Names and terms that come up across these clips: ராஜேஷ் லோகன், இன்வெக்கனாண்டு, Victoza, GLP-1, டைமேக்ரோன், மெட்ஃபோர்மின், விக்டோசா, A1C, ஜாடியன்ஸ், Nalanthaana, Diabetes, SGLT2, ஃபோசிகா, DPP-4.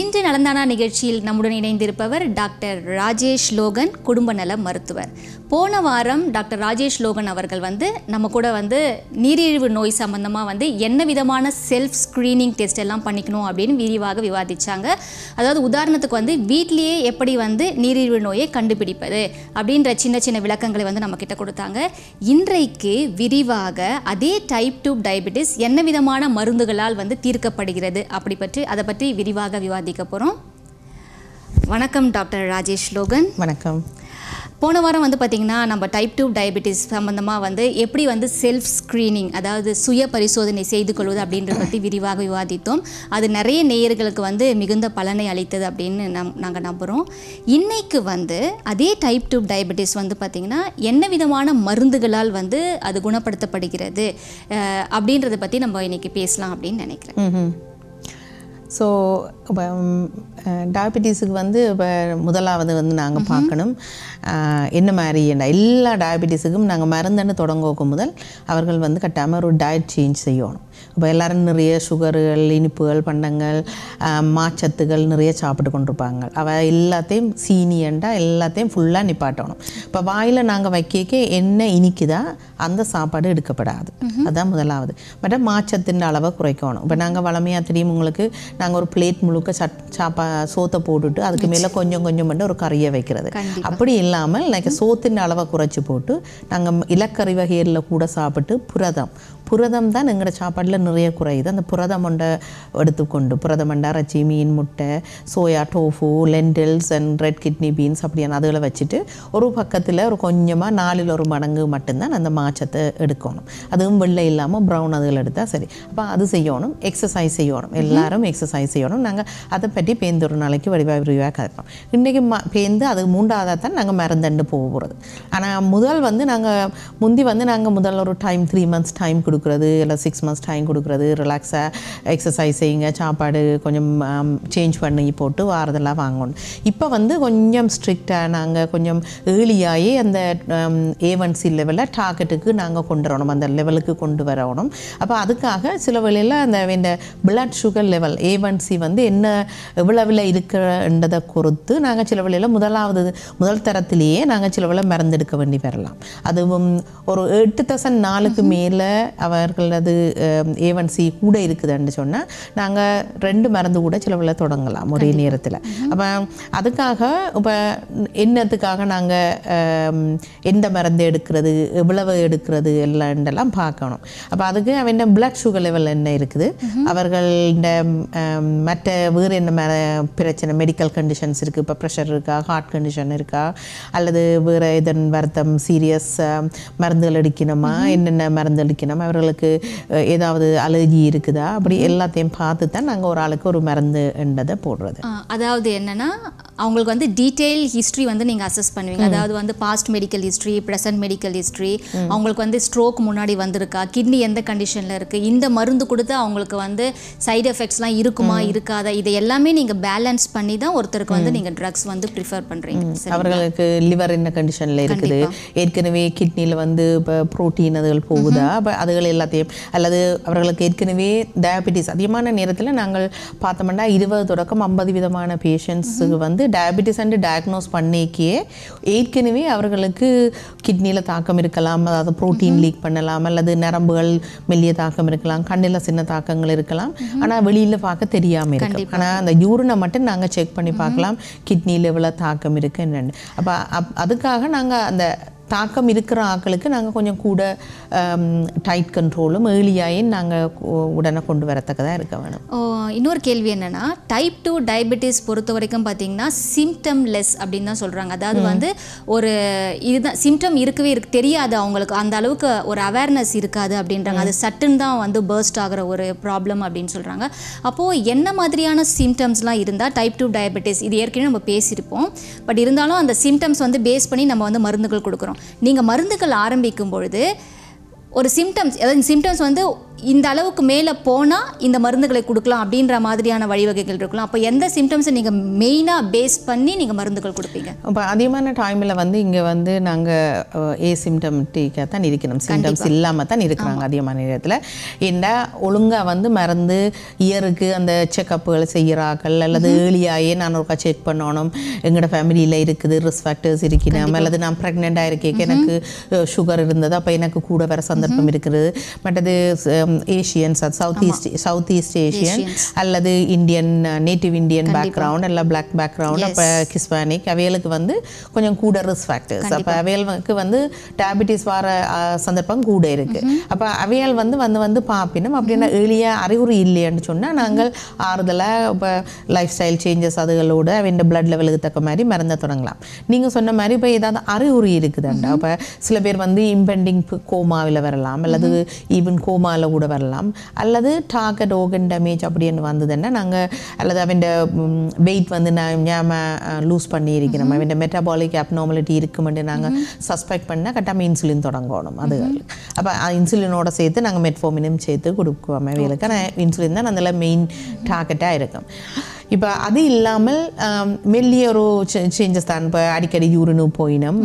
இன்று நலந்தானா நிகழ்ச்சியில் நம்முடன் இணைந்திருப்பவர் டாக்டர் ராஜேஷ் லோகன், குடும்ப நல மருத்துவர். போன வாரம் டாக்டர் ராஜேஷ் லோகன் அவர்கள் நம்ம கூட நீரிழிவு நோய் சம்பந்தமாக என்ன விதமான செல்ஃப் ஸ்க்ரீனிங் டெஸ்ட் எல்லாம் பண்ணிக்கணும் அப்படின்னு விரிவாக விவாதித்தாங்க. அதாவது உதாரணத்துக்கு வீட்டிலேயே எப்படி நீரிழிவு நோயை கண்டுபிடிப்பது அப்படின்ற சின்ன சின்ன விளக்கங்களை நம்மக்கிட்ட கொடுத்தாங்க. இன்றைக்கு விரிவாக அதே டைப் 2 டயபெட்டிஸ் என்ன விதமான மருந்துகளால் தீர்க்கப்படுகிறது அப்படி பற்றி அதை பற்றி விரிவாக விவாதிக்க போகிறோம். வணக்கம் டாக்டர் ராஜேஷ் லோகன். வணக்கம். போன வாரம் பார்த்திங்கன்னா நம்ம டைப் 2 டயபெட்டிஸ் சம்மந்தமாக எப்படி செல்ஃப் ஸ்க்ரீனிங், அதாவது சுய பரிசோதனை செய்து கொள்வது அப்படின்ற பற்றி விரிவாக விவாதித்தோம். அது நிறைய நேயர்களுக்கு மிகுந்த பலனை அளித்தது அப்படின்னு நாங்கள் நம்புகிறோம். இன்றைக்கு அதே டைப் 2 டயபெட்டிஸ் பார்த்திங்கன்னா என்ன விதமான மருந்துகளால் அது குணப்படுத்தப்படுகிறது அப்படின்றத பற்றி நம்ம இன்றைக்கி பேசலாம் அப்படின்னு நினைக்கிறேன். ஸோ டயபெட்டிஸுக்கு இப்போ முதலாவது நாங்கள் பார்க்கணும் என்ன மாதிரி எல்லா டயபெட்டிஸுக்கும் நாங்கள் மருந்துன்னு தொடங்கும் முதல் அவர்கள் கட்டாமல் ஒரு டயட் சேஞ்ச் செய்யணும். இப்போ எல்லோரும் நிறைய சுகர்கள், இனிப்புகள், பண்டங்கள், மாச்சத்துகள் நிறைய சாப்பிட்டு கொண்டிருப்பாங்க. அவள் எல்லாத்தையும் சீனியண்டாக எல்லாத்தையும் ஃபுல்லாக நிப்பாட்டணும். இப்போ வாயில் நாங்கள் வைக்க என்ன இனிக்குதா அந்த சாப்பாடு எடுக்கப்படாது, அதுதான் முதலாவது. பட் மாச்சத்தின் அளவை குறைக்கணும். இப்போ நாங்கள் வளமையாக தெரியும் உங்களுக்கு, நாங்கள் ஒரு பிளேட் முழுக்க சோத்தை போட்டுட்டு அதுக்கு மேலே கொஞ்சம் கொஞ்சம் மட்டும் ஒரு கறியை வைக்கிறது அப்படி இல்லாமல் எனக்கு சோத்தின் அளவை குறைச்சி போட்டு நாங்கள் இலக்கறி வகையில் கூட சாப்பிட்டு புரதம் தான் எங்களோட சாப்பாட்டில் நிறைய குறையுது. அந்த புரதம் மண்டை எடுத்துக்கொண்டு புரதமண்டை இறைச்சி, மீன், முட்டை, soya, tofu, lentils and red kidney beans அப்படியான அதுகளை வச்சுட்டு ஒரு பக்கத்தில் ஒரு கொஞ்சமாக 4 மடங்கு மட்டும்தான் அந்த மாச்சத்தை எடுக்கணும். அதுவும் வெள்ளை இல்லாமல் ப்ரௌன் அதுகள் எடுத்தால் சரி. அப்போ அது செய்யணும். எக்ஸசைஸ் செய்யணும், எல்லாரும் எக்ஸசைஸ் செய்யணும். நாங்கள் அதை பற்றி பேருந்து ஒரு நாளைக்கு விரிவாக கதைப்போம். இன்றைக்கி பேருந்து அது மூன்றாவதாக தான் நாங்கள் மறந்துண்டு போக போகிறது. ஆனால் முதல் நாங்கள் முந்தி நாங்கள் முதல் ஒரு டைம் 3 மந்த்ஸ் டைம் கொடுக்கணும், இல்லை 6 மந்த்ஸ் டைம் கொடுக்குறது. ரிலாக்ஸாக எக்ஸசைஸ் செய்யுங்க, சாப்பாடு கொஞ்சம் சேஞ்ச் பண்ணி போட்டு வாரதெல்லாம் வாங்கணும். இப்போ கொஞ்சம் ஸ்ட்ரிக்டாக நாங்கள் கொஞ்சம் ஏர்லியாகவே அந்த A1C லெவலில் டார்கெட்டுக்கு நாங்கள் கொண்டு வரணும், அந்த லெவலுக்கு கொண்டு வரணும். அப்போ அதுக்காக சில வேளையில் அந்த பிளட் சுகர் லெவல் A1C என்ன எவ்வளவில் இருக்கிறன்றதை பொறுத்து நாங்கள் சில வேளையில் முதல் தரத்திலேயே நாங்கள் சில வேளை மறந்தெடுக்க வேண்டி வரலாம். அதுவும் ஒரு 8.4க்கு மேலே அவர்களது A1C கூட இருக்குதுன்னு சொன்னால் நாங்கள் 2 மருந்து கூட சிலவில் தொடங்கலாம் ஒரே நேரத்தில். அப்போ அதுக்காக இப்போ என்னத்துக்காக நாங்கள் எந்த மருந்து எடுக்கிறது, எவ்வளவு எடுக்கிறது எல்லாம் பார்க்கணும். அப்போ அதுக்கு அவன் பிளட் சுகர் லெவல் என்ன இருக்குது, அவர்கள மற்ற வேறு என்ன பிரச்சனை, மெடிக்கல் கண்டிஷன்ஸ் இருக்குது, இப்போ ப்ரெஷர் இருக்கா, ஹார்ட் கண்டிஷன் இருக்கா, அல்லது வேறு எதன் வருத்தம், சீரியஸ் மருந்துகள் எடுக்கணுமா, என்னென்ன மருந்து எடுக்கணும், அவர்களுக்கு ஏதாவது அலர்ஜி இருக்குதா, அப்படி எல்லாத்தையும் பார்த்து தான் நாங்கள் ஒரு ஆளுக்கு ஒரு மருந்துன்றதை போடுறது. அதாவது என்னன்னா அவங்களுக்கு டீட்டெயில் ஹிஸ்ட்ரி நீங்கள் அசஸ் பண்ணுவீங்க. அதாவது past medical history, present medical history, அவங்களுக்கு ஸ்ட்ரோக் முன்னாடி வந்திருக்கா, கிட்னி எந்த கண்டிஷனில் இருக்குது, இந்த மருந்து கொடுத்து அவங்களுக்கு சைடு எஃபெக்ட்ஸ்லாம் இருக்குமா இருக்காதா, இதை எல்லாமே நீங்கள் பேலன்ஸ் பண்ணி தான் ஒருத்தருக்கு நீங்கள் ட்ரக்ஸ் ப்ரிஃபர் பண்ணுறீங்க. அவர்களுக்கு லிவர் என்ன கண்டிஷனில் இருக்குது, ஏற்கனவே கிட்னியில் இப்போ ப்ரோட்டீன் அதுகள் போகுதா, அதுகள் எல்லாத்தையும், அல்லது அவர்களுக்கு ஏற்கனவே டயபெட்டிஸ் அதிகமான நேரத்தில் நாங்கள் பார்த்தோம்னா 20 தொடக்கம் 50 விதமான பேஷண்ட்ஸுக்கு டயபெட்டிஸ் அண்டு டயக்னோஸ் பண்ணிக்கே ஏற்கனவே அவர்களுக்கு கிட்னியில் தாக்கம் இருக்கலாம், அதாவது புரோட்டீன் லீக் பண்ணலாம், அல்லது நரம்புகள் மெல்லிய தாக்கம் இருக்கலாம், கண்ணில் சின்ன தாக்கங்கள் இருக்கலாம், ஆனால் வெளியில் பார்க்க தெரியாமல் இருக்கலாம். ஆனால் அந்த யூரினை மட்டும் நாங்கள் செக் பண்ணி பார்க்கலாம் கிட்னி லெவலில் தாக்கம் இருக்குது என்னென்னு. அப்போ அதுக்காக நாங்கள் அந்த தாக்கம் இருக்கிற ஆக்களுக்கு நாங்கள் கொஞ்சம் கூட டைட் கண்ட்ரோலும் ஏர்லியாயும் நாங்கள் உடனே கொண்டு வரத்தக்கதாக இருக்க வேணும். இன்னொரு கேள்வி என்னென்னா, டைப் 2 டயபெட்டிஸ் பொறுத்த வரைக்கும் பார்த்திங்கன்னா சிம்டம்லெஸ் அப்படின்னு தான் சொல்கிறாங்க. அதாவது ஒரு இதுதான் சிம்டம் இருக்கவே தெரியாது அவங்களுக்கு, அந்த அளவுக்கு ஒரு அவேர்னஸ் இருக்காது அப்படின்றாங்க. அது சட்டுன்னு தான் பர்ஸ்ட் ஆகிற ஒரு ப்ராப்ளம் அப்படின்னு சொல்கிறாங்க. அப்போது என்ன மாதிரியான சிம்டம்ஸ்லாம் இருந்தால் டைப் 2 டயபெட்டிஸ், இது ஏற்கனவே நம்ம பேசியிருப்போம், பட் இருந்தாலும் அந்த சிம்டம்ஸ் பேஸ் பண்ணி நம்ம மருந்துகள் கொடுக்குறோம். நீங்கள் மருந்துகள் ஆரம்பிக்கும் பொழுது ஒரு சிம்டம்ஸ், அதாவது சிம்டம்ஸ் வந்து இந்த அளவுக்கு மேலே போனால் இந்த மருந்துகளை கொடுக்கலாம் அப்படின்ற மாதிரியான வழிவகைகள் இருக்கலாம். அப்போ எந்த சிம்டம்ஸை நீங்கள் மெயினாக பேஸ் பண்ணி நீங்கள் மருந்துகள் கொடுப்பீங்க? இப்போ அதிகமான டைமில் வந்து இங்கே வந்து நாங்கள் ஏ சிம்டம்டிக்காக தான் இருக்கணும், சிம்டம்ஸ் இல்லாமல் தான் இருக்கிறாங்க அதிகமான நேரத்தில். ஏன்னா ஒழுங்காக வந்து மருந்து இயருக்கு அந்த செக்கப்புகளை செய்கிறார்கள், அல்லது ஏர்லியாகவே நான் ஒருக்கா செக் பண்ணணும், எங்களோட ஃபேமிலியில் இருக்குது ரிஸ்க் ஃபேக்டர்ஸ் இருக்கணும், அல்லது நான் ப்ரெக்னெண்ட்டாக இருக்கேன், எனக்கு சுகர் இருந்தது, அப்போ எனக்கு கூட வர சந்தர்ப்பம் இருக்கிறது. மற்றது ஏஷியன்ஸ், அது சவுத் ஈஸ்ட் ஏஷியன் அல்லது இந்தியன், நேட்டிவ் இந்தியன் பேக்ரவுண்ட், எல்லாம் பிளாக் பேக்ரவுண்ட், அப்போ ஹிஸ்பானிக் அவைகளுக்கு வந்து கொஞ்சம் கூட ரிஸ்க் ஃபேக்டர்ஸ். அப்போ அவைகளுக்கு வந்து டயபிட்டிஸ் வர சந்தர்ப்பம் கூட இருக்குது. அப்போ அவையால் வந்து வந்து வந்து பார்ப்பினோம் அப்படின்னா ஏர்லியாக அறிகுறி இல்லைன்னு சொன்னால் நாங்கள் ஆறுதலாக இப்போ லைஃப் ஸ்டைல் சேஞ்சஸ் அதுகளோட அவன் பிளட் லெவலுக்கு தக்க மாதிரி மருந்தை தொடங்கலாம். நீங்கள் சொன்ன மாதிரி இப்போ ஏதாவது அறிகுறி இருக்குதுண்டா, இப்போ சில பேர் வந்து இம்பெண்டிங் கோமாவில் வரலாம், அல்லது ஈவன் கோமாவில் கூட வரலாம், அல்லது டார்கெட் ஓர்கன் டேமேஜ் அப்படின்னு வந்ததுன்னா நாங்கள், அல்லது அவன் வெயிட் வந்து நான் ஞாபக லூஸ் பண்ணியிருக்கணும், அவன் மெட்டபாலிக் அப்நார்மாலிட்டி இருக்குமென்று நாங்கள் சஸ்பெக்ட் பண்ணால் கட்டாமல் இன்சுலின் தொடங்கணும். அது அப்போ இன்சுலினோட சேர்த்து நாங்கள் மெட்ஃபோர்மினும் சேர்த்து கொடுக்குவோம் அவைகளுக்கு. ஆனால் இன்சுலின் தான் அதில் மெயின் டார்கெட்டாக இருக்கும். இப்போ அது இல்லாமல் மெல்லிய ஒரு சேஞ்சஸ் தான். இப்போ அடிக்கடி யூரினு போயினோம்,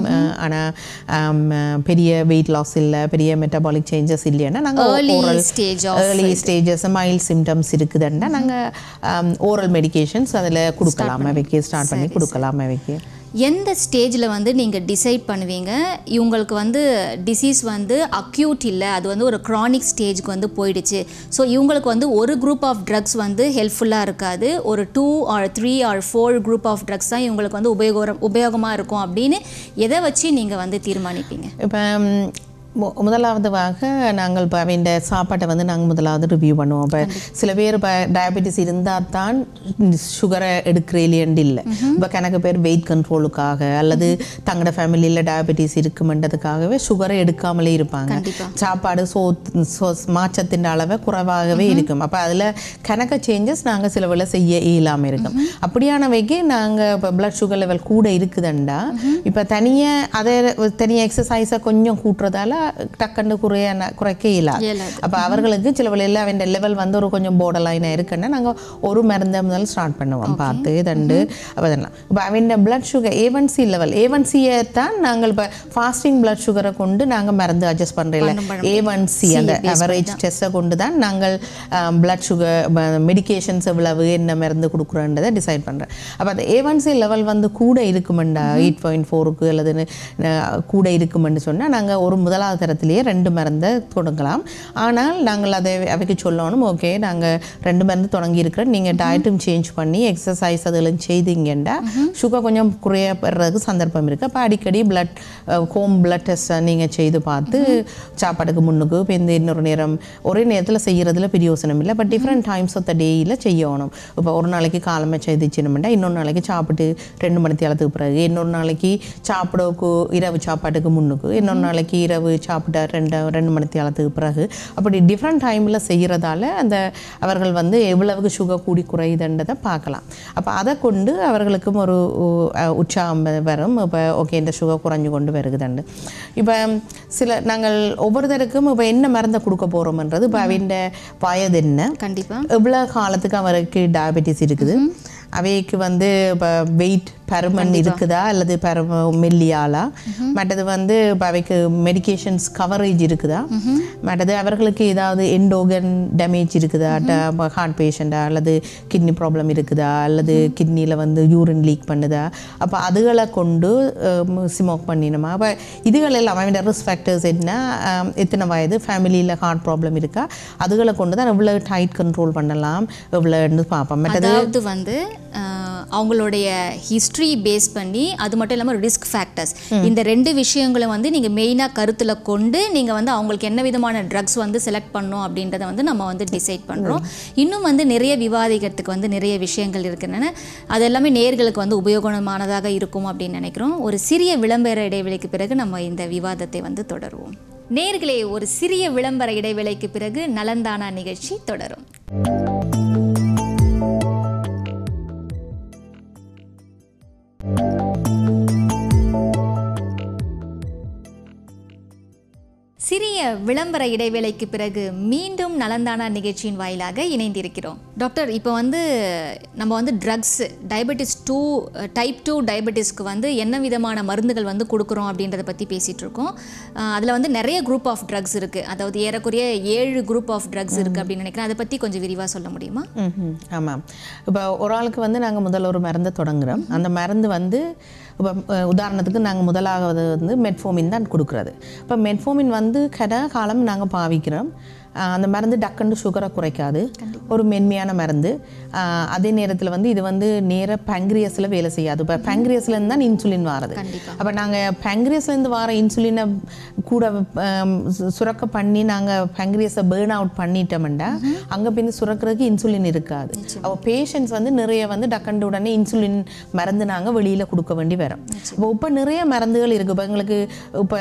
ஆனால் பெரிய வெயிட் லாஸ் இல்லை, பெரிய மெட்டபாலிக் சேஞ்சஸ் இல்லைன்னா நாங்கள் ஏர்லி ஸ்டேஜஸ் மைல்ட் சிம்டம்ஸ் இருக்குதுன்னா நாங்கள் ஓரல் மெடிக்கேஷன்ஸ் அதில் கொடுக்கலாமா வைக்க ஸ்டார்ட் பண்ணி கொடுக்கலாமா வைக்க. எந்த ஸ்டேஜில் வந்து நீங்கள் டிசைட் பண்ணுவீங்க இவங்களுக்கு வந்து டிசீஸ் வந்து அக்யூட் இல்லை, அது வந்து ஒரு க்ரானிக் ஸ்டேஜுக்கு வந்து போயிடுச்சு, ஸோ இவங்களுக்கு வந்து ஒரு குரூப் ஆஃப் ட்ரக்ஸ் வந்து ஹெல்ப்ஃபுல்லாக இருக்காது, ஒரு 2 or 3 or 4 group of drugs தான் இவங்களுக்கு வந்து உபயோகமாக இருக்கும் அப்படின்னு எதை வச்சு நீங்கள் வந்து தீர்மானிப்பீங்க? இப்போ முதலாவதுவாக நாங்கள் இப்போ இந்த சாப்பாட்டை வந்து நாங்கள் முதலாவது ரிவ்யூ பண்ணுவோம். இப்போ சில பேர் இப்போ டயபெட்டிஸ் இருந்தால் தான் சுகரை எடுக்கிறேலேண்டு இல்லை, இப்போ கணக்கு பேர் வெயிட் கண்ட்ரோலுக்காக அல்லது தங்களோட ஃபேமிலியில் டயபெட்டிஸ் இருக்குமென்றதுக்காகவே சுகரை எடுக்காமலே இருப்பாங்க. சாப்பாடு மாற்றத்தின் அளவை குறைவாகவே இருக்கும். அப்போ அதில் கணக்கு சேஞ்சஸ் நாங்கள் சில வேலை செய்ய இயலாமல் இருக்கும். அப்படியானவைக்கு நாங்கள் இப்போ பிளட் சுகர் லெவல் கூட இருக்குதுண்டா இப்போ தனியாக அதை தனியாக எக்ஸசைஸை கொஞ்சம் கூட்டுறதால டக்குண்டு குறைக்க இயலாது. அப்போ அவர்களுக்கு சில வழியில் அவன் லெவல் வந்து ஒரு கொஞ்சம் போர்டர் லைனாக இருக்குன்னா நாங்கள் ஒரு மருந்தை முதல் ஸ்டார்ட் பண்ணுவோம் பார்த்து தண்டு. அப்போ அதெல்லாம் இப்போ அவன் பிளட் சுகர் A1C லெவல், A1Cயை தான் நாங்கள் இப்போ ஃபாஸ்டிங் பிளட் சுகரை கொண்டு நாங்கள் மருந்து அட்ஜஸ்ட் பண்ணுறதில்ல, A1C அந்த அவரேஜ் டெஸ்ட்டை கொண்டு தான் நாங்கள் பிளட் சுகர் மெடிக்கேஷன்ஸ் எவ்வளவு என்ன மருந்து கொடுக்குறோன்றதை டிசைட் பண்ணுறேன். அப்போ அந்த A1C லெவல் வந்து கூட இருக்குமெண்டா 8.4க்கு அல்லது கூட இருக்குமென்னு சொன்னால் நாங்கள் ஒரு முதலாக தரத்திலேயே 2 மருந்தை தொடங்கலாம். ஆனால் நாங்கள் அதை அவைக்கு சொல்லணும், ஓகே நாங்கள் 2 மருந்து தொடங்கி இருக்கிறோம், நீங்கள் டயட்டும் சேஞ்ச் பண்ணி எக்ஸசைஸ் அதெல்லாம் செய்தீங்கன்னா சுகர் கொஞ்சம் குறைய பெறதுக்கு சந்தர்ப்பம் இருக்குது. அப்போ அடிக்கடி பிளட் ஹோம் பிளட் டெஸ்ட்டை நீங்கள் செய்து பார்த்து சாப்பாட்டுக்கு முன்னுக்கு இப்போ இந்த இன்னொரு நேரம் ஒரே நேரத்தில் செய்கிறதுல பிரயோசனம் இல்லை, but different times of the டேயில் செய்யணும். இப்போ ஒரு நாளைக்கு காலமாக செய்துச்சுனோம்னா இன்னொரு நாளைக்கு சாப்பிட்டு 2 மணி தேலத்துக்கு பிறகு, இன்னொரு நாளைக்கு சாப்பிடக்கு இரவு சாப்பாட்டுக்கு முன்னுக்கு, இன்னொரு நாளைக்கு இரவு சாப்பிட்ட 2 மணி தேலத்துக்கு பிறகு, அப்படி டிஃப்ரெண்ட் டைமில் செய்கிறதால அந்த அவர்கள் வந்து எவ்வளவுக்கு சுகர் கூடி குறையுதுன்றதை பார்க்கலாம். அப்போ அதை கொண்டு அவர்களுக்கும் ஒரு உற்சாகம் வரும். இப்போ ஓகே இந்த சுகர் குறைஞ்சு கொண்டு வருகுதுண்டு. இப்போ சில நாங்கள் ஒவ்வொருத்தருக்கும் இப்போ என்ன மருந்தை கொடுக்க போகிறோம்ன்றது, இப்போ அவன் வயது என்ன, கண்டிப்பாக எவ்வளோ காலத்துக்கு அவருக்கு டயபெட்டிஸ் இருக்குது, அவைக்கு வந்து இப்போ வெயிட் பெருமன் இருக்குதா அல்லது மெல்லியாலா, மற்றது வந்து இப்போ அவைக்கு மெடிக்கேஷன்ஸ் கவரேஜ் இருக்குதா, மற்றது அவர்களுக்கு ஏதாவது எண்டோகன் டேமேஜ் இருக்குதா, ஹார்ட் பேஷண்டா அல்லது கிட்னி ப்ராப்ளம் இருக்குதா அல்லது கிட்னியில் வந்து யூரின் லீக் பண்ணுதா, அப்போ அதுகளை கொண்டு ஸ்மோக் பண்ணிடணுமா, அப்போ இதுகளெல்லாம் அவன் ரிஸ்க் ஃபேக்டர்ஸ் என்ன, எத்தனை வயது, ஃபேமிலியில் ஹார்ட் ப்ராப்ளம் இருக்கா, அதுகளை கொண்டு தான் எவ்வளோ டைட் கண்ட்ரோல் பண்ணலாம் எவ்வளோன்னு பார்ப்போம். மற்றது வந்து அவங்களுடைய ஹிஸ்ட்ரி பேஸ் பண்ணி அது மட்டும் இல்லாமல் ரிஸ்க் ஃபேக்டர்ஸ், இந்த 2 விஷயங்களும் வந்து நீங்கள் மெயினாக கருத்தில் கொண்டு நீங்கள் வந்து அவங்களுக்கு என்ன விதமான ட்ரக்ஸ் வந்து செலக்ட் பண்ணணும் அப்படின்றத வந்து நம்ம வந்து டிசைட் பண்ணுறோம். இன்னும் வந்து நிறைய விவாதிக்கிறதுக்கு வந்து நிறைய விஷயங்கள் இருக்குன்னு அது எல்லாமே நேயர்களுக்கு வந்து உபயோகமானதாக இருக்கும் அப்படின்னு நினைக்கிறோம். ஒரு சிறிய விளம்பர இடைவெளிக்கு பிறகு நம்ம இந்த விவாதத்தை வந்து தொடருவோம். நேயர்களே, ஒரு சிறிய விளம்பர இடைவெளிக்கு பிறகு நலந்தானா நிகழ்ச்சி தொடரும். சிறிய விளம்பர இடைவேளைக்கு பிறகு மீண்டும் நலந்தானா நிகழ்ச்சியின் வாயிலாக இணைந்திருக்கிறோம். டாக்டர், இப்போ நம்ம ட்ரக்ஸ் டைப் 2 டயபெட்டிஸ்க்கு என்ன விதமான மருந்துகள் கொடுக்குறோம் அப்படின்றத பற்றி பேசிகிட்ருக்கோம். அதில் நிறைய குரூப் ஆஃப் ட்ரக்ஸ் இருக்குது. அதாவது ஏறக்குறைய 7 குரூப் ஆஃப் ட்ரக்ஸ் இருக்குது அப்படின்னு நினைக்கிறேன். அதை பற்றி கொஞ்சம் விரிவாக சொல்ல முடியுமா? ஆமாம். இப்போ ஒரு ஆளுக்கு நாங்கள் முதல்ல ஒரு மருந்தை தொடங்குகிறோம். அந்த மருந்து இப்போ உதாரணத்துக்கு நாங்கள் முதலாவது மெட்ஃபோர்மின் தான் கொடுக்குறது. இப்போ மெட்ஃபோர்மின் கடை காலம் நாங்கள் பாவிக்கிறோம். அந்த மருந்து டக்குண்டு சுகரை குறைக்காது, ஒரு மென்மையான மருந்து. அதே நேரத்தில் இது நேராக பேங்க்ரியஸில் வேலை செய்யாது. இப்போ பேங்க்ரியஸ்லேருந்து தான் இன்சுலின் வாரது. அப்போ நாங்கள் பேங்க்ரியஸ்லேருந்து வார இன்சுலினை கூட சுரக்க பண்ணி நாங்கள் பேங்க்ரியஸை பேர்ன் அவுட் பண்ணிட்டோம்னா அங்கே பின் சுரக்கிறதுக்கு இன்சுலின் இருக்காது. அப்போ பேஷண்ட்ஸ் நிறைய டக்குண்டு உடனே இன்சுலின் மருந்து நாங்கள் வெளியில் கொடுக்க வேண்டி வரும். இப்போ இப்போ நிறைய மருந்துகள் இருக்குது. இப்போ எங்களுக்கு இப்போ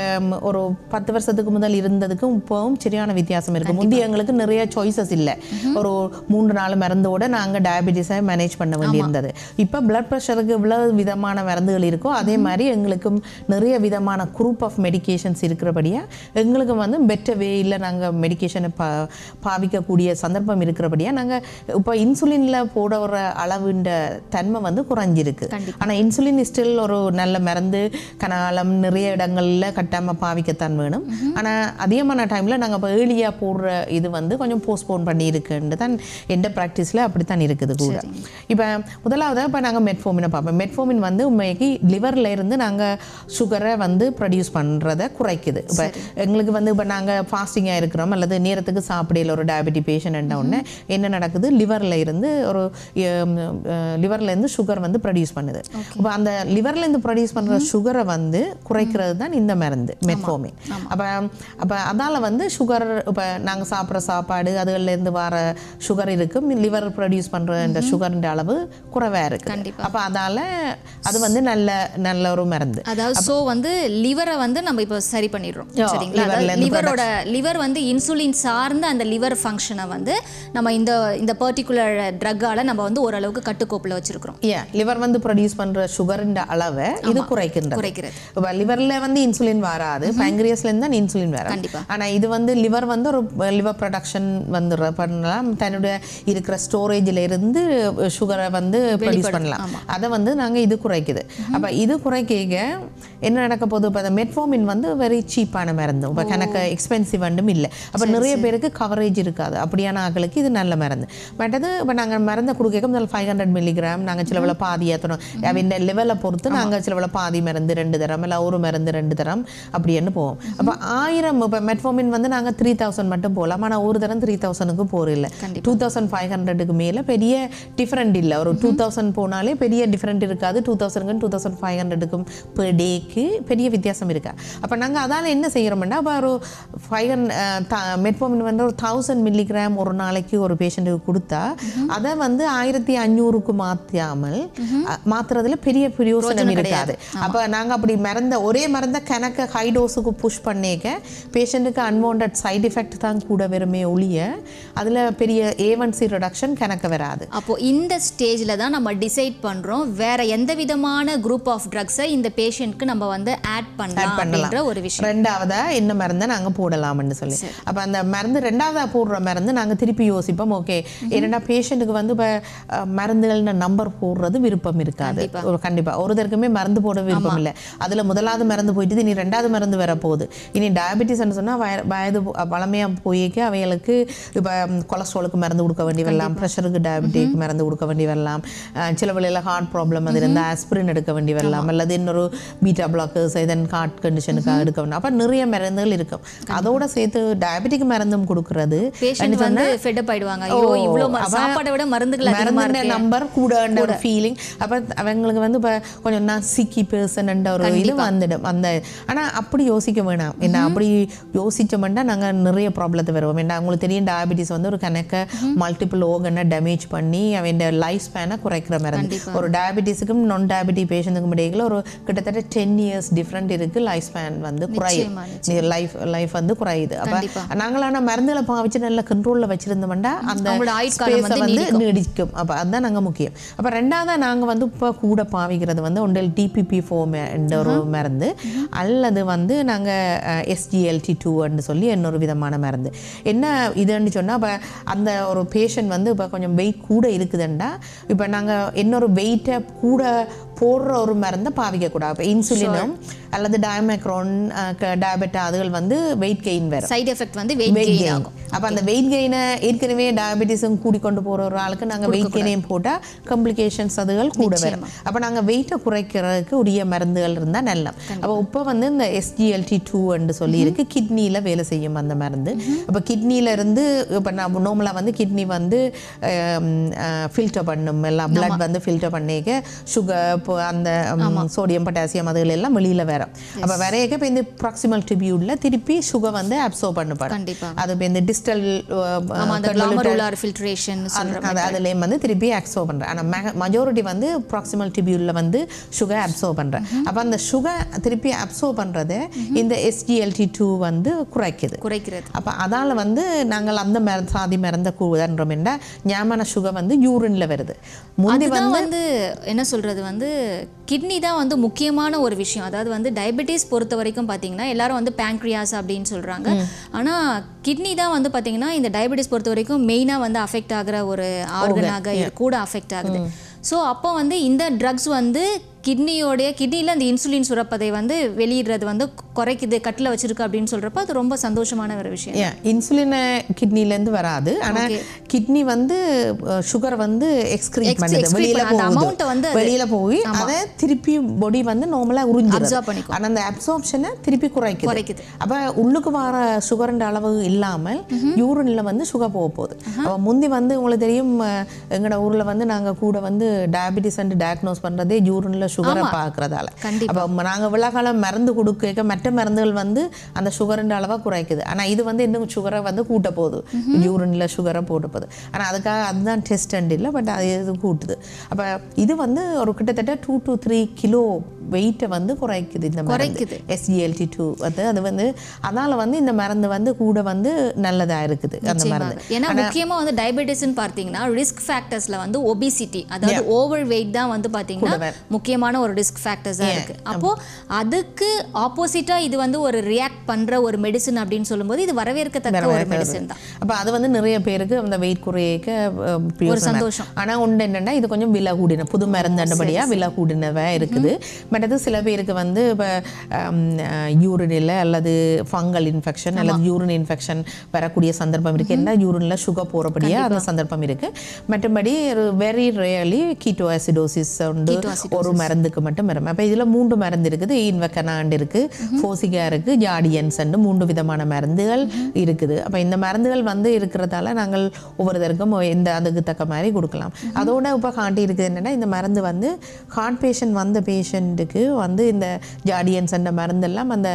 ஒரு 10 வருஷத்துக்கு முதல் இருந்ததுக்கும் இப்போவும் சரியான வித்தியாசம் இருக்குது. எங்களுக்கு நிறைய சாய்ஸஸ் இல்லை. ஒரு 3-4 மருந்தோட நாங்கள் டயபெட்டிஸை மேனேஜ் பண்ண வேண்டியிருந்தது. இப்போ பிளட் ப்ரெஷருக்கு இவ்வளவு விதமான மருந்துகள் இருக்கோ அதே மாதிரி எங்களுக்கும் நிறைய விதமான குரூப் ஆஃப் மெடிக்கேஷன்ஸ் இருக்கிறபடியாக எங்களுக்கும் பெட்டர் வேயில் நாங்கள் மெடிக்கேஷனை பாவிக்கக்கூடிய சந்தர்ப்பம் இருக்கிறபடியாக நாங்கள் இப்போ இன்சுலினில் போடுற அளவுன்ற தன்மை குறைஞ்சிருக்கு. ஆனால் இன்சுலின் ஸ்டில் ஒரு நல்ல மருந்து. கனாலம் நிறைய இடங்களில் கட்டாமல் பாவிக்கத்தான் வேணும். ஆனால் அதிகமான டைமில் நாங்கள் இப்போ ஏர்லியாக போடுற இது கொஞ்சம் போஸ்ட்போன் பண்ணி இருக்குன்னு தான் எந்த ப்ராக்டிஸில் அப்படித்தான் இருக்குது கூட. இப்போ முதலாவதாக இப்போ நாங்கள் மெட்ஃபோர்மினை பார்ப்போம். மெட்ஃபோர்மின் உண்மைக்கு லிவரில் இருந்து நாங்கள் சுகரை ப்ரொடியூஸ் பண்ணுறத குறைக்குது. இப்போ எங்களுக்கு இப்போ நாங்கள் ஃபாஸ்டிங்காக இருக்கிறோம் அல்லது நேரத்துக்கு சாப்பிடையில் ஒரு டயபெட்டிக் பேஷண்ட்டாக உடனே என்ன நடக்குது, லிவர்லேருந்து சுகர் ப்ரொடியூஸ் பண்ணுது. இப்போ அந்த லிவர்லேருந்து ப்ரொடியூஸ் பண்ணுற சுகரை குறைக்கிறது தான் இந்த மருந்து மெட்ஃபோர்மின். அப்போ அதால் சுகர் இப்போ நாங்கள் சாப்பிட்ற சாப்பாடு அதுலேருந்து வர சுகர் இருக்கும், லிவர் ப்ரொடியூஸ் பண்ணுற இந்த சுகரின் அளவு குறைவாக இருக்குது. அப்போ அதால் அது நல்ல நல்ல ஒரு மருந்து. அதாவது ஸோ லிவரை நம்ம இப்போ சரி பண்ணிடுறோம் சரிங்களா? லிவரோட லிவர் இன்சுலின் சார்ந்து அந்த லிவர் ஃபங்க்ஷனை நம்ம இந்த பர்டிகுலர் ட்ரக்கால் நம்ம ஓரளவுக்கு கட்டுக்கோப்பில் வச்சுருக்கிறோம். ஏன் லிவர் ப்ரொடியூஸ் பண்ணுற சுகரின் அளவை இது குறைக்கிறது. இப்போ லிவரில் இன்சுலின் வராது, பேங்க்ரியஸ்லேருந்து தான் இன்சுலின் வராது. கண்டிப்பாக. ஆனால் இது லிவர் ஒரு லிவர் ப்ரொடக்ஷன் பண்ணலாம், தன்னுடைய இருக்கிற ஸ்டோரேஜில் இருந்து சுகரை ப்ரொடியூஸ் பண்ணலாம். அதை நாங்கள் இது குறைக்குது. அப்போ இது குறைக்க என்ன நடக்க போகுது, இப்போ அந்த மெட்ஃபோர்மின் வெரி சீப்பான மருந்து. இப்போ கணக்கு எக்ஸ்பென்சிவ் ஒன்றும் இல்லை. அப்போ நிறைய பேருக்கு கவரேஜ் இருக்காது. அப்படியான ஆக்களுக்கு இது நல்ல மருந்து. மற்றது இப்போ நாங்கள் மருந்தை கொடுக்க முதல்ல 500 மில்லிகிராம் நாங்கள் சிலவில் பாதியாக தரோம். அவன் லெவலை பொறுத்து நாங்கள் சிலவில் பாதி மருந்து 2 தரம் இல்லை ஒரு மருந்து 2 தரம் அப்படின்னு போவோம். அப்போ 1000 இப்போ மெட்ஃபோர்மின் நாங்கள் 3000 மட்டும் போகலாம். ஆனால் ஒரு தரம் 3000க்கு போகிற இல்லை, 2500க்கு மேலே பெரிய டிஃப்ரெண்ட் இல்லை. ஒரு 2000 போனாலே பெரிய டிஃப்ரெண்ட் இருக்காது. 2000க்கு 2500க்கும் பெர் டேக்கு பெரிய வித்தியாசம் இருக்கா? அப்போ நாங்கள் அதால் என்ன செய்கிறோம்னா இப்போ ஒரு 500 மெட்ஃபோர்மின் ஒரு 1000 மில்லிகிராம் ஒரு நாளைக்கு ஒரு பேஷண்ட்டுக்கு கொடுத்தா அதை 1500க்கு மாற்றுறதுல பெரிய பிரயோசனம் இருக்காது. அப்போ நாங்கள் அப்படி மறந்த ஒரே மறந்த கணக்கு ஹைடோஸுக்கு புஷ் பண்ணிக்க பேஷண்ட்டுக்கு அன்வான்ட் சைட் எஃபெக்ட் தான் கூட வருமே ஒழிய அதில் பெரிய A1C ரிடக்ஷன் கணக்கு வராது. அப்போது இந்த ஸ்டேஜில் தான் நம்ம டிசைட் பண்ணுறோம் வேறு எந்த விதமான குரூப் ஆஃப் ட்ரக்ஸை இந்த பேஷண்ட்க்கு நம்ம ஆட் பண்ணலாம், ஒரு விஷயம். ரெண்டாவதாக என்ன மருந்தை நாங்கள் போடலாம்னு சொல்லி அப்போ அந்த மருந்து ரெண்டாவதாக போடுற மருந்து நாங்கள் திருப்பி யோசிப்போம். ஓகே, என்னென்னா பேஷண்ட்டுக்கு இப்போ மருந்துகள் நம்பர் போடுறது விருப்பம் இருக்காது. கண்டிப்பாக ஒருத்தருக்குமே மருந்து போட விருப்பம் இல்லை. அதில் முதலாவது மருந்து போயிட்டு இனி ரெண்டாவது மருந்து வரப்போகுது. இனி டயபெட்டிஸ்ன்னு சொன்னால் வயது பழமையாக போயிக்க அவைகளுக்கு இப்போ கொலஸ்ட்ராலுக்கு மருந்து கொடுக்க வேண்டி வரலாம், ப்ரெஷருக்கு டயபெட்டிக் மருந்து கொடுக்க வேண்டி வரலாம், சில வேளையில் ஹார்ட் ப்ராப்ளம் அது இருந்தால் ஆஸ்பிரின் எடுக்க வேண்டி வரலாம் அல்லது இன்னொரு பீட்டா பிளாக்கர்ஸ் இதன் ஹார்ட் கண்டிஷனுக்காக எடுக்க வேண்டும். அப்போ நிறைய மருந்துகள் இருக்கும். அதோட சேர்த்து டயபெட்டிக் மருந்தும் கொடுக்கறது நம்பர் கூட ஒரு ஃபீலிங். அப்போ அவங்களுக்கு இப்போ கொஞ்சம் நான் சிக்கி பர்சன் ஒரு இது வந்துடும் அந்த. ஆனால் அப்படி யோசிக்க வேணாம். என்ன அப்படி யோசிச்சோம்னா நாங்கள் நிறைய ப்ராப்ளம் அது வரும். ஏன்னா உங்களுக்கு தெரியும் டயபெட்டிஸ் வந்து ஒரு கணக்க மல்டிபிள் ஆர்கனை டேமேஜ் பண்ணி அவனோட லைஃப் ஸ்பேனை குறைக்கிற மாதிரி ஒரு டயபெட்டிஸுக்கும் நான் டயபெட்டிக் பேஷண்ட்டுக்கும் இடையில ஒரு கிட்டத்தட்ட 10 years டிஃப்ரெண்ட் இருக்கு. லைஃப் ஸ்பேன் வந்து குறையும், லைஃப் வந்து குறையுது. அப்போ நாங்களான மருந்துகளை பாவிச்சு நல்லா கண்ட்ரோலில் வச்சுருந்தோம்னா அந்த ஸ்பேஸை வந்து நீடிக்கும். அப்போ அதுதான் நாங்கள் முக்கியம். அப்போ ரெண்டாவதாக நாங்கள் வந்து இப்போ கூட பாவிக்கிறது வந்து ஒன்று DPP-4 என்ற ஒரு மருந்து, அல்லது வந்து நாங்கள் SGLT2 சொல்லி இன்னொரு விதமான மருந்து. என்ன இதுன்னு சொன்னால் இப்போ அந்த ஒரு பேஷண்ட் வந்து இப்போ கொஞ்சம் வெயிட் கூட இருக்குதுன்னா இப்போ நாங்கள் இன்னொரு வெயிட்டை கூட போடுற ஒரு மருந்தை பாவிக்கக்கூடாது. இப்போ இன்சுலினும் அல்லது டைமேக்ரோன் டயபெட்டா அதுகள் வந்து வெயிட் கெயின் வேறு சைட் எஃபெக்ட் வந்து வெயிட் கெயின் ஆகும். அப்போ அந்த வெயிட் கெயினை ஏற்கனவே டயபெட்டிஸும் கூடி கொண்டு போகிற ஒரு ஆளுக்கு நாங்கள் வெயிட் கெயினையும் போட்டால் காம்ப்ளிகேஷன்ஸ் அதுகள் கூட வரும். அப்போ நாங்கள் வெயிட்டை குறைக்கிறதுக்கு உரிய மருந்துகள் இருந்தால் நல்லா. அப்போ இப்போ வந்து இந்த SGLT2 சொல்லியிருக்கு, கிட்னியில் வேலை செய்யும் அந்த மருந்து. அப்போ கிட்னியிலேருந்து இப்போ நான் நார்மலாக வந்து கிட்னி வந்து ஃபில்டர் பண்ணும், எல்லாம் பிளட் வந்து ஃபில்டர் பண்ணிக்க சுகர் இப்போ அந்த சோடியம் பொட்டாசியம் அதுகள் எல்லாம் வெளியில் வரும். அப்போ வரையக்க இப்போ இந்த ப்ராக்சிமல் டியூப்யூல்ல திருப்பி சுகர் வந்து அப்சார்ப் பண்ணப்படும். அது இப்போ இந்த டிஸ்டல் அதுலேயும் வந்து திருப்பி அப்சார்ப் பண்ணுறேன். ஆனால் மெஜாரிட்டி வந்து ப்ராக்சிமல் டியூப்யூல்ல வந்து சுகர் அப்சார்ப் பண்ணுறேன். அப்போ அந்த சுகர் திருப்பி அப்சார்ப் பண்ணுறதை இந்த SGLT2 வந்து குறைக்கிறது. அப்போ அதால் வந்து நாங்கள் அந்த சாதி மருந்த கூடுதன்றோம். என்ன ஞாபகம் சுகர் வந்து யூரின்ல வருது. முந்தி வந்து என்ன சொல்றது வந்து கிட்னி தான் வந்து முக்கியமான ஒரு விஷயம். அதாவது வந்து டயபெட்டிஸ் பொறுத்த வரைக்கும் பார்த்தீங்கன்னா எல்லாரும் வந்து பேங்க்ரியாஸ் அப்படின்னு சொல்கிறாங்க. ஆனால் கிட்னி தான் வந்து பார்த்தீங்கன்னா இந்த டயபெட்டிஸ் பொறுத்த வரைக்கும் மெயினாக வந்து அஃபெக்ட் ஆகிற ஒரு ஆர்கனாக கூட அஃபெக்ட் ஆகுது. ஸோ அப்போ வந்து இந்த ட்ரக்ஸ் வந்து கிட்னியில் அந்த இன்சுலின் சுரப்பதை வந்து வெளியிடுறது வந்து குறைக்குது, கட்டில் வச்சிருக்கு அப்படின்னு சொல்கிறப்ப அது ரொம்ப சந்தோஷமான ஒரு விஷயம். இன்சுலினை கிட்னிலேருந்து வராது, ஆனால் கிட்னி வந்து சுகர் வந்து எக்ஸ்க்ரீட் பண்ணுது, வெளியில் போய் அதை திருப்பி பாடி வந்து நார்மலாக அப்சார்ப் பண்ணிக்கும். ஆனால் அந்த அப்சார்ப்ஷனை திருப்பி குறைக்குது. அப்போ உள்ளுக்கு வர சுகர்ன்ற அளவு இல்லாமல் யூரினில் வந்து சுகர் போக போகுது. அப்போ முந்தி வந்து உங்களுக்கு தெரியும் எங்களோட ஊரில் வந்து நாங்கள் கூட வந்து டயபெட்டிஸ் அண்ட் டயக்னோஸ் பண்ணுறதே யூரினில் சுகரை பார்க்கறதால. அப்போ நாங்கள் விழாக்காலம் மருந்து கொடுக்க மற்ற மருந்துகள் வந்து அந்த சுகர்ன்ற அளவாக குறைக்குது. ஆனால் இது வந்து இன்னும் சுகரை வந்து கூட்ட போகுது, யூரினில் சுகரை போட்டு போகுது. ஆனால் அதுக்காக அதுதான் டெஸ்ட் அண்ட் இல்லை, பட் அது இது கூட்டுது. அப்போ இது வந்து ஒரு கிட்டத்தட்ட 2 to 3 kilo வெயிட்டை வந்து குறைக்குது இந்த மருந்து SGLT2 வந்து. அது வந்து அதனால் வந்து இந்த மருந்து வந்து கூட வந்து நல்லதாக இருக்குது அந்த மருந்து. ஏன்னா முக்கியமாக வந்து டயபெட்டிஸ்ன்னு பார்த்தீங்கன்னா ரிஸ்க் ஃபேக்டர்ஸில் வந்து ஒபிசிட்டி, அதாவது ஓவர் வெயிட் தான் வந்து பார்த்தீங்கன்னா முக்கியமான ஒரு ரிஸ்க் ஃபேக்டர்ஸாக இருக்குது. அப்போது அதுக்கு ஆப்போசிட்டாக இது வந்து ஒரு ரியாக்ட் பண்ணுற ஒரு மெடிசன் அப்படின்னு சொல்லும்போது இது வரவேற்கத்தக்க ஒரு மெடிசன் தான். அப்போ அது வந்து நிறைய பேருக்கு அந்த வெயிட் குறைக்க ஒரு சந்தோஷம். ஆனால் ஒன்று என்னென்னா இது கொஞ்சம் விலை கூடின புது மருந்து அண்டபடியாக விலை கூடினதாக இருக்குது. பட் அது சில பேருக்கு வந்து இப்போ யூரினில் அல்லது ஃபங்கல் இன்ஃபெக்ஷன் அல்லது யூரின் இன்ஃபெக்ஷன் வரக்கூடிய சந்தர்ப்பம் இருக்குது. என்ன யூரினில் சுகர் போகிறபடியாக அந்த சந்தர்ப்பம் இருக்குது. மற்றபடி வெரி ரேர்லி கீட்டோ ஆசிடோசிஸ் உண்டு, ஒரு மருந்துக்கு மட்டும் வரும். அப்போ இதில் 3 மருந்து இருக்குது. இன்வெக்கனாண்டு இருக்குது, ஃபோசிகா இருக்குது, ஜாடியன்ஸ் அண்டு 3 விதமான மருந்துகள் இருக்குது. அப்போ இந்த மருந்துகள் வந்து இருக்கிறதால நாங்கள் ஒவ்வொருத்தருக்கும் இந்த அதுக்கு தக்க மாதிரி கொடுக்கலாம். அதோட இப்போ காட்டி இருக்குது என்னென்னா இந்த மருந்து வந்து ஹார்ட் பேஷண்ட் வந்த பேஷண்ட்டுக்கு வந்து இந்த ஜாடியன்ஸ் அந்த மருந்தெல்லாம் அந்த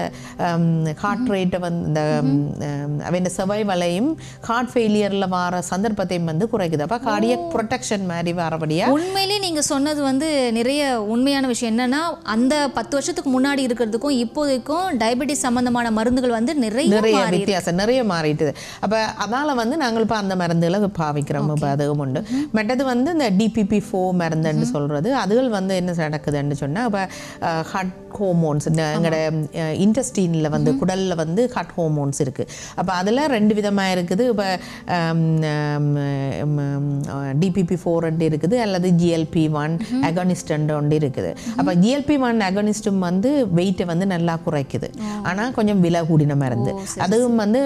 ஹார்ட் ரேட்டை வந்து இந்த அவன் சர்வைவலையும் ஹார்ட் ஃபெயிலியரில் வர சந்தர்ப்பத்தையும் வந்து குறைக்குது. அப்போ கார்டியக் ப்ரொடெக்ஷன் மாதிரி வரபடியாக உண்மையிலே நீங்கள் சொன்னது வந்து நிறைய உண்மையான விஷயம். என்னென்னா அந்த 10 வருஷத்துக்கு முன்னாடி இருக்கிறதுக்கும் இப்போதைக்கும் டயபெட்டிஸ் சம்மந்தமான மருந்துகள் வந்து நிறைய வித்தியாசம் நிறைய மாறிட்டுது. அப்போ அதனால் வந்து நாங்கள் இப்போ அந்த மருந்துகளை பாவிக்கிறோம். இப்போ அதுவும் உண்டு. மற்றது வந்து இந்த DPP-4 மருந்துன்னு சொல்கிறது அதுகள் வந்து என்ன நடக்குதுன்னு சொன்னால் இப்போ ஹார்ட் ஹோமோன்ஸ் எங்களோட இன்டெஸ்டீனில் வந்து குடலில் வந்து ஹார்ட் ஹோமோன்ஸ் இருக்குது. அப்போ அதில் 2 விதமாக இருக்குது. இப்போ DPP-4 ஒன்று இருக்குது, அல்லது GLP-1 அகானிஸ்ட் ஒன்று இருக்குது. அப்போ GLP-1 அகானிஸ்டும் வந்து வெயிட்டை வந்து நல்லா குறைக்குது, ஆனால் கொஞ்சம் விலை கூடின மருந்து. அதுவும் வந்து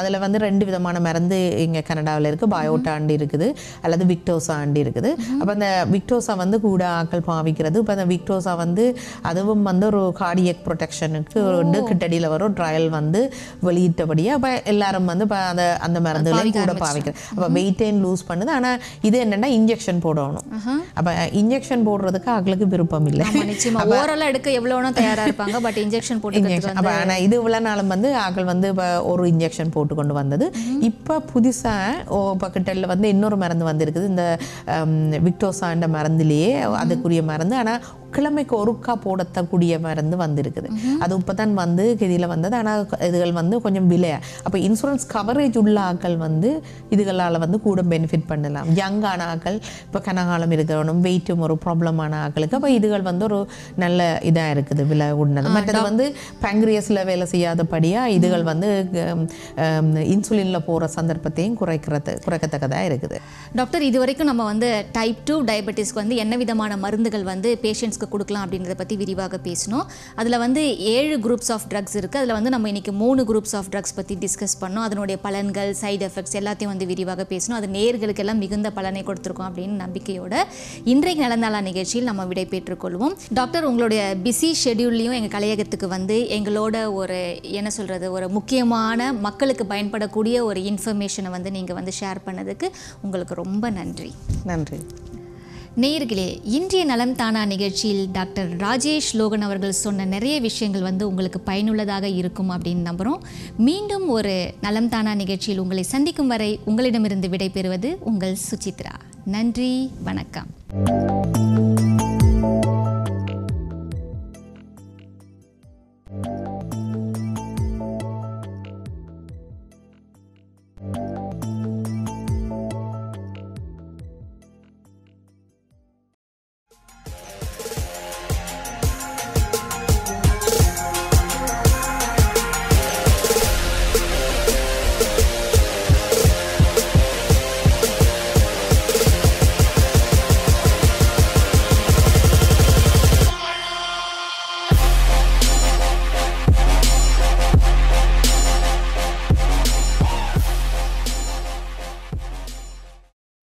அதில் வந்து 2 விதமான மருந்து இங்கே கனடாவில் இருக்குது. பயோட்டாண்டு இருக்குது, அல்லது விக்டோசா ஆண்டு இருக்குது. அப்போ அந்த விக்டோசா வந்து கூட ஆக்கள் பாவிக்கிறது. இப்போ அந்த விக்டோசா வந்து அதுவும் வந்து ஒரு கார்டியக் ப்ரொடெக்ஷனுக்கு ஒரு கிட்டடியில் வர ஒரு ட்ரையல் வந்து வெளியிட்டபடியாக அப்போ எல்லாரும் வந்து அந்த அந்த மருந்துகளை கூட பாவிக்கிறேன். அப்போ வெயிட்டையும் லூஸ் பண்ணுது. ஆனால் இது என்னென்னா இன்ஜெக்ஷன் போடணும். அப்போ இன்ஜெக்ஷன் போடுறதுக்கு அவங்களுக்கு விருப்பம் இல்லை. ஓரளவு எடுக்க எவ்வளோனா தயாராக இருப்பாங்க. பட் இன்ஜெக்ஷன் போட்டு அப்போ ஆனால் இது இவ்வளோ நாளும் வந்து ஆக்கள் வந்து இப்போ ஒரு இன்ஜெக்ஷன் போட்டு கொண்டு வந்தது. இப்போ புதுசாக பக்கத்தில் வந்து இன்னொரு மருந்து வந்துருக்குது. இந்த விக்டோசான்ற மருந்துலேயே அதுக்குரிய மருந்து. ஆனால் கிழமைக்கு ஒருக்கா போடத்தக்கூடிய மருந்து வந்திருக்குது. அது இப்போ தான் வந்து கதியில் வந்தது. ஆனால் இதுகள் வந்து கொஞ்சம் விலையா. அப்போ இன்சூரன்ஸ் கவரேஜ் உள்ள ஆக்கள் வந்து இதுகளால் வந்து கூட பெனிஃபிட் பண்ணலாம். யங்கான ஆக்கள் இப்போ கனகாலம் இருக்கணும், வெயிட்டும் ஒரு ப்ராப்ளமான ஆக்களுக்கு அப்போ இதுகள் வந்து ஒரு நல்ல இதாக இருக்குது விலை உடனது. மற்றது வந்து பேங்க்ரியஸில் வேலை செய்யாதபடியாக இதுகள் வந்து இன்சுலினில் போகிற சந்தர்ப்பத்தையும் குறைக்கத்தக்கதாக இருக்குது. டாக்டர், இது வரைக்கும் நம்ம வந்து டைப் 2 டயபெட்டிஸ்க்கு வந்து என்ன விதமான மருந்துகள் வந்து பேஷண்ட்ஸ்க்கு கொடுக்கலாம் அப்படின்றத பற்றி விரிவாக பேசணும். அதில் வந்து 7 குரூப்ஸ் ஆஃப் ட்ரக்ஸ் இருக்குது. அதில் வந்து நம்ம இன்றைக்கி 3 குரூப்ஸ் ஆஃப் ட்ரக்ஸ் பற்றி டிஸ்கஸ் பண்ணோம். அதனுடைய பலன்கள், சைடு எஃபெக்ட்ஸ் எல்லாத்தையும் வந்து விரிவாக பேசணும். அது நேர்களுக்கெல்லாம் மிகுந்த பலனை கொடுத்துருக்கோம் அப்படின்னு நம்பிக்கையோடு இன்றைக்கு நலந்தாளா நிகழ்ச்சியில் நம்ம விடை பெற்றுக்கொள்வோம். டாக்டர், உங்களுடைய பிஸி ஷெடியூல்லையும் எங்கள் கலையகத்துக்கு வந்து எங்களோட ஒரு என்ன சொல்கிறது ஒரு முக்கியமான மக்களுக்கு பயன்படக்கூடிய ஒரு இன்ஃபர்மேஷனை வந்து நீங்கள் வந்து ஷேர் பண்ணதுக்கு உங்களுக்கு ரொம்ப நன்றி. நன்றி. நேயர்களே, இன்றைய நலம் தானா நிகழ்ச்சியில் டாக்டர் ராஜேஷ் லோகன் அவர்கள் சொன்ன நிறைய விஷயங்கள் வந்து உங்களுக்கு பயனுள்ளதாக இருக்கும் அப்படின்னு நம்புகிறோம். மீண்டும் ஒரு நலம் தானா நிகழ்ச்சியில் உங்களை சந்திக்கும் வரை உங்களிடமிருந்து விடைபெறுவது உங்கள் சுசித்ரா. நன்றி, வணக்கம்.